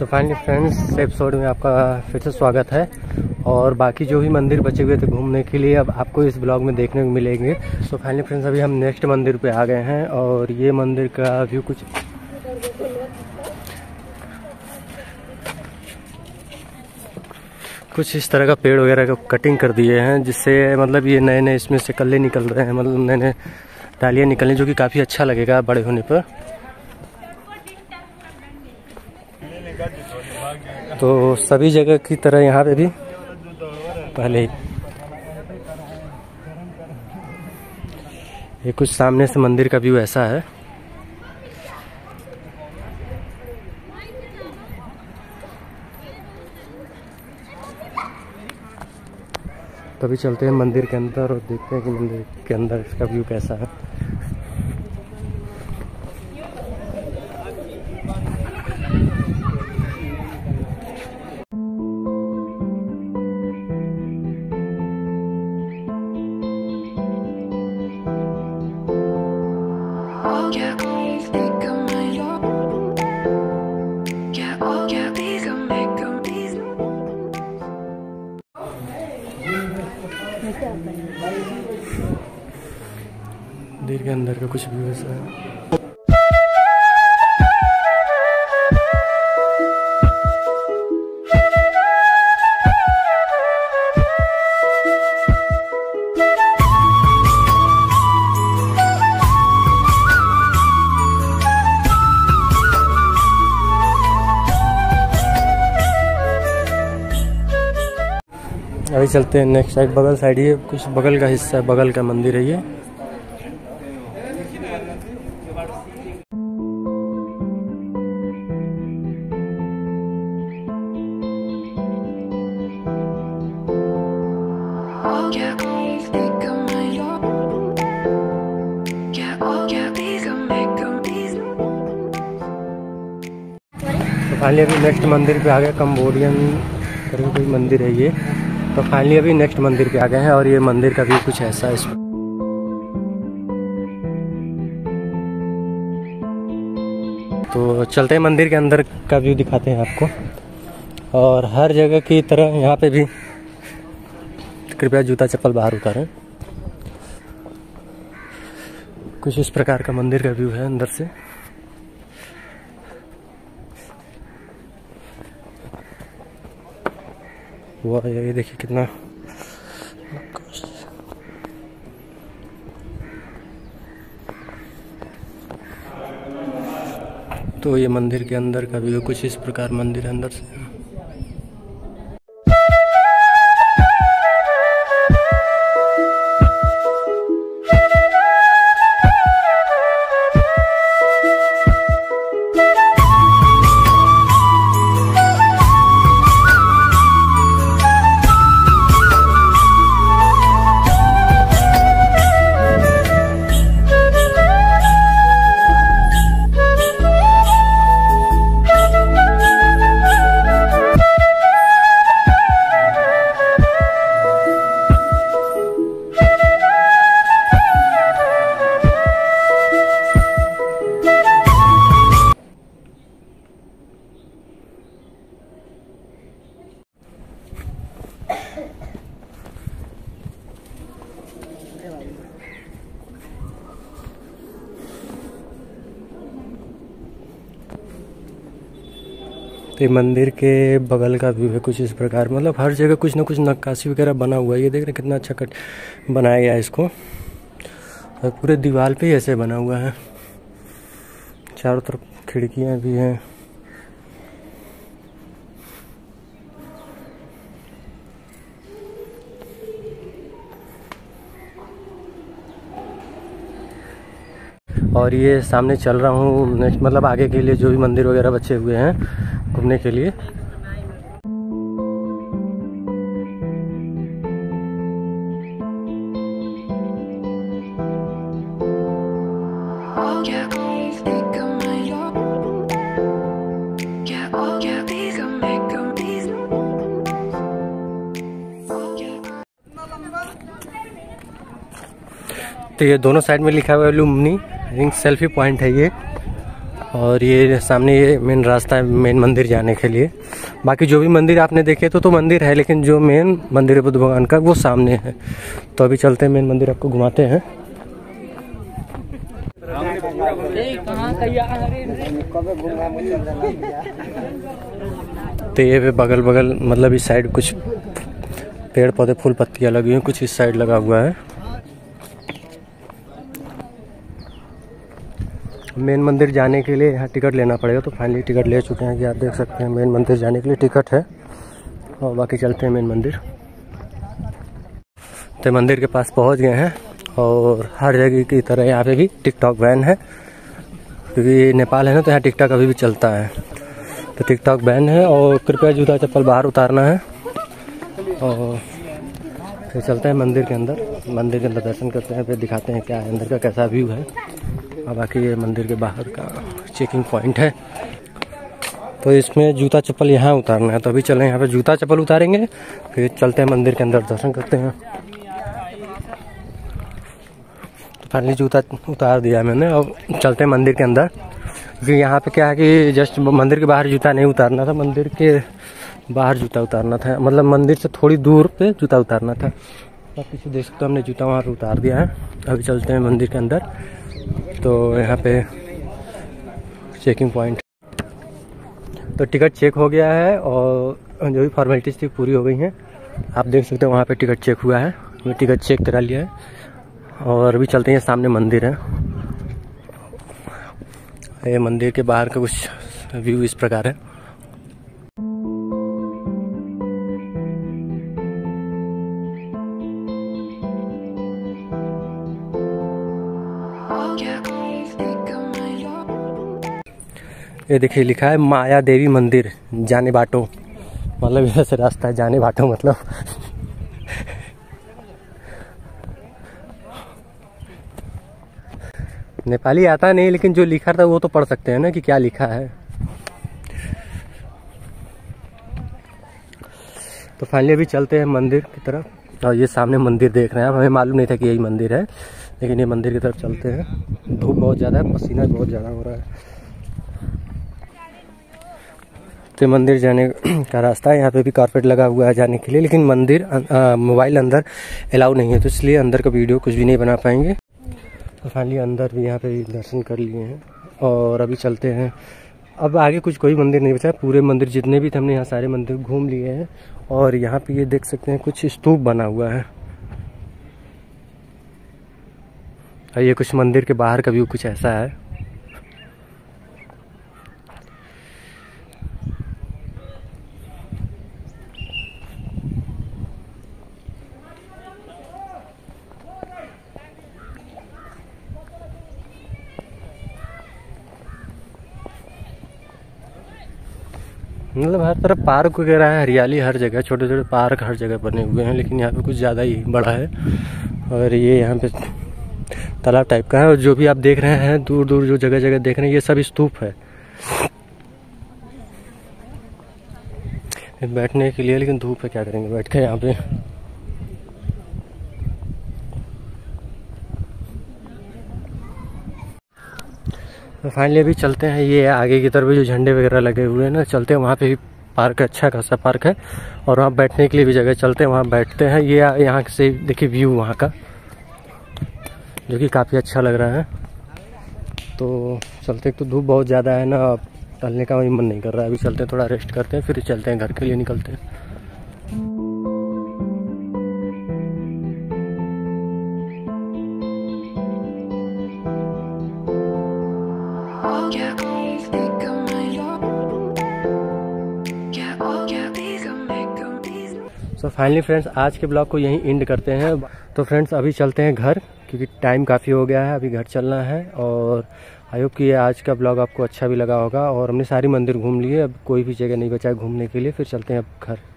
So finally friends, episode में आपका फिर से स्वागत है। और बाकी जो भी मंदिर बचे हुए थे घूमने के लिए अब आपको इस ब्लॉग में देखने को मिलेंगे। सो फाइनली फ्रेंड्स, अभी हम नेक्स्ट मंदिर पे आ गए हैं और ये मंदिर का व्यू कुछ इस तरह का पेड़ वगैरह को कटिंग कर दिए हैं, जिससे मतलब ये नए नए इसमें से कल्ले निकल रहे हैं, मतलब नए नए डालियाँ निकलने, जो कि काफ़ी अच्छा लगेगा बड़े होने पर। तो सभी जगह की तरह यहाँ पे भी पहले ये कुछ सामने से मंदिर का व्यू ऐसा है। तभी चलते हैं मंदिर के अंदर और देखते हैं कि मंदिर के अंदर इसका व्यू कैसा है। मंदिर के अंदर का कुछ भी वैसा है। अभी चलते हैं नेक्स्ट साइड, बगल साइड ये कुछ बगल का हिस्सा है, बगल का मंदिर है ये। तो फाइनली अभी नेक्स्ट मंदिर पे आ गया, कंबोडियन करके कोई मंदिर है ये। तो फाइनली अभी नेक्स्ट मंदिर पे आ गए हैं और ये मंदिर का भी कुछ ऐसा है इसमें। तो चलते हैं मंदिर के अंदर का व्यू दिखाते हैं आपको। और हर जगह की तरह यहाँ पे भी कृपया जूता चप्पल बाहर उतारें। कुछ इस प्रकार का मंदिर का व्यू है अंदर से। वाह, ये देखिए कितना। तो ये मंदिर के अंदर का भी कुछ इस प्रकार मंदिर अंदर से। ये मंदिर के बगल का व्यू है कुछ इस प्रकार, मतलब हर जगह कुछ ना कुछ नक्काशी वगैरह बना हुआ है। ये देख रहे कितना अच्छा कट बनाया गया है इसको, और पूरे दीवार पे ऐसे बना हुआ है। चारों तरफ खिड़कियां भी हैं। और ये सामने चल रहा हूँ नेक्स्ट, मतलब आगे के लिए जो भी मंदिर वगैरह बचे हुए हैं घूमने के लिए। तो ये दोनों साइड में लिखा हुआ है लुम्बिनी रिंग सेल्फी पॉइंट है ये। और ये सामने ये मेन रास्ता है मेन मंदिर जाने के लिए। बाकी जो भी मंदिर आपने देखे तो मंदिर है, लेकिन जो मेन मंदिर है बुद्ध भगवान का वो सामने है। तो अभी चलते हैं मेन मंदिर, आपको घुमाते हैं। तो ये बगल बगल मतलब इस साइड कुछ पेड़ पौधे फूल पत्तियाँ लगी हुई, कुछ इस साइड लगा हुआ है। मेन मंदिर जाने के लिए यहाँ टिकट लेना पड़ेगा, तो फाइनली टिकट ले चुके हैं कि आप देख सकते हैं। मेन मंदिर जाने के लिए टिकट है और बाकी चलते हैं मेन मंदिर। तो मंदिर के पास पहुँच गए हैं और हर जगह की तरह यहाँ पे भी टिकटॉक बैन है, क्योंकि नेपाल है ना, तो यहाँ टिकटॉक अभी भी चलता है। तो टिकटॉक बैन है और कृपया जूता चप्पल बाहर उतारना है। और फिर चलते हैं मंदिर के अंदर, दर्शन करते हैं, फिर दिखाते हैं क्या है अंदर का, कैसा व्यू है। और बाकी ये मंदिर के बाहर का चेकिंग पॉइंट है। तो इसमें जूता चप्पल यहाँ उतारना है, तो अभी चलें यहाँ पर जूता चप्पल उतारेंगे, फिर चलते हैं मंदिर के अंदर दर्शन करते हैं। फाइनली जूता उतार दिया मैंने, अब चलते हैं मंदिर के अंदर। क्योंकि यहाँ पे क्या है कि जस्ट मंदिर के बाहर जूता नहीं उतारना था, मंदिर के बाहर जूता उतारना था, मतलब मंदिर से थोड़ी दूर पे जूता उतारना था। आप पीछे देख सकते हो, हमने जूता वहाँ पर उतार दिया है। अभी चलते हैं मंदिर के अंदर। तो यहाँ पे चेकिंग पॉइंट, तो टिकट चेक हो गया है और जो भी फॉर्मेलिटीज थी पूरी हो गई हैं। आप देख सकते हो वहाँ पर टिकट चेक हुआ है, हमने टिकट चेक करा लिया है। और अभी चलते हैं, सामने मंदिर है। ये मंदिर के बाहर का कुछ व्यू इस प्रकार है। ये देखिए लिखा है माया देवी मंदिर जाने बाटो, मतलब इधर से रास्ता है जाने बाटो मतलब। नेपाली आता नहीं, लेकिन जो लिखा था वो तो पढ़ सकते हैं ना कि क्या लिखा है। तो फाइनली अभी चलते हैं मंदिर की तरफ। और ये सामने मंदिर देख रहे हैं आप, हमें मालूम नहीं था कि यही मंदिर है, लेकिन ये मंदिर की तरफ चलते हैं। धूप बहुत ज़्यादा है, पसीना बहुत ज़्यादा हो रहा है। तो मंदिर जाने का रास्ता है, यहाँ पे भी कारपेट लगा हुआ है जाने के लिए, लेकिन मंदिर मोबाइल अंदर अलाउ नहीं है, तो इसलिए अंदर का वीडियो कुछ भी नहीं बना पाएंगे। तो फाइनली अंदर भी यहाँ पे दर्शन कर लिए हैं और अभी चलते हैं। अब आगे कुछ कोई मंदिर नहीं बचा, पूरे मंदिर जितने भी थे हमने यहाँ सारे मंदिर घूम लिए हैं। और यहाँ पे ये देख सकते हैं कुछ स्तूप बना हुआ है, और ये कुछ मंदिर के बाहर का व्यू कुछ ऐसा है। मतलब हर तरफ पार्क वगैरह है, हरियाली हर जगह, छोटे छोटे पार्क हर जगह बने हुए हैं, लेकिन यहाँ पे कुछ ज़्यादा ही बड़ा है। और ये यहाँ पे तालाब टाइप का है, और जो भी आप देख रहे हैं दूर दूर जो जगह जगह देख रहे हैं, ये सब स्तूप है बैठने के लिए, लेकिन धूप है, क्या करेंगे बैठ के यहाँ पे। तो फाइनली अभी चलते हैं, ये आगे की तरफ जो झंडे वगैरह लगे हुए हैं ना, चलते हैं वहाँ पे भी पार्क है, अच्छा खासा पार्क है, और वहाँ बैठने के लिए भी जगह, चलते हैं वहाँ बैठते हैं। ये यहाँ से देखिए व्यू वहाँ का, जो कि काफ़ी अच्छा लग रहा है। तो चलते, तो धूप बहुत ज़्यादा है ना, अब चलने का मन नहीं कर रहा है, अभी चलते हैं, थोड़ा रेस्ट करते हैं, फिर चलते हैं घर के लिए, निकलते हैं। सो फाइनली फ्रेंड्स, आज के ब्लॉग को यहीं एंड करते हैं। तो फ्रेंड्स अभी चलते हैं घर, क्योंकि टाइम काफ़ी हो गया है, अभी घर चलना है। और आई होप कि ये आज का ब्लॉग आपको अच्छा भी लगा होगा। और हमने सारी मंदिर घूम लिए, अब कोई भी जगह नहीं बचा है घूमने के लिए, फिर चलते हैं अब घर।